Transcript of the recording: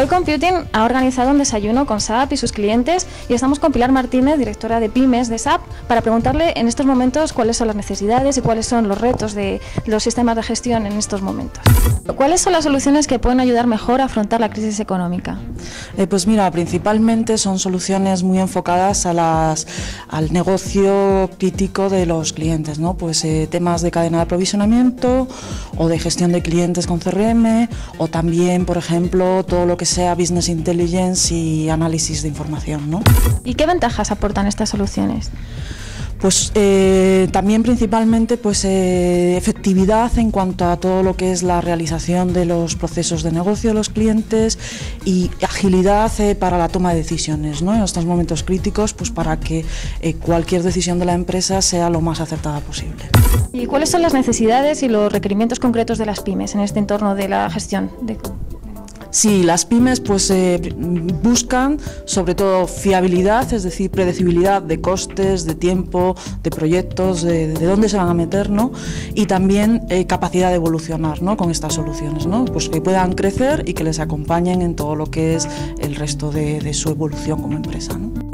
Hoy Computing ha organizado un desayuno con SAP y sus clientes y estamos con Pilar Martínez, directora de Pymes de SAP, para preguntarle en estos momentos cuáles son las necesidades y cuáles son los retos de los sistemas de gestión en estos momentos. ¿Cuáles son las soluciones que pueden ayudar mejor a afrontar la crisis económica? Pues mira, principalmente son soluciones muy enfocadas a al negocio crítico de los clientes, ¿no? Pues temas de cadena de aprovisionamiento o de gestión de clientes con CRM, o también, por ejemplo, todo lo que sea business intelligence y análisis de información, ¿no? ¿Y qué ventajas aportan estas soluciones? Pues también principalmente pues, efectividad en cuanto a todo lo que es la realización de los procesos de negocio de los clientes y agilidad para la toma de decisiones, ¿no? En estos momentos críticos, pues para que cualquier decisión de la empresa sea lo más acertada posible. ¿Y cuáles son las necesidades y los requerimientos concretos de las pymes en este entorno de la gestión? Sí, las pymes pues buscan sobre todo fiabilidad, es decir, predecibilidad de costes, de tiempo, de proyectos, de dónde se van a meter, ¿no? Y también capacidad de evolucionar, ¿no? Con estas soluciones, ¿no? Pues que puedan crecer y que les acompañen en todo lo que es el resto de su evolución como empresa, ¿no?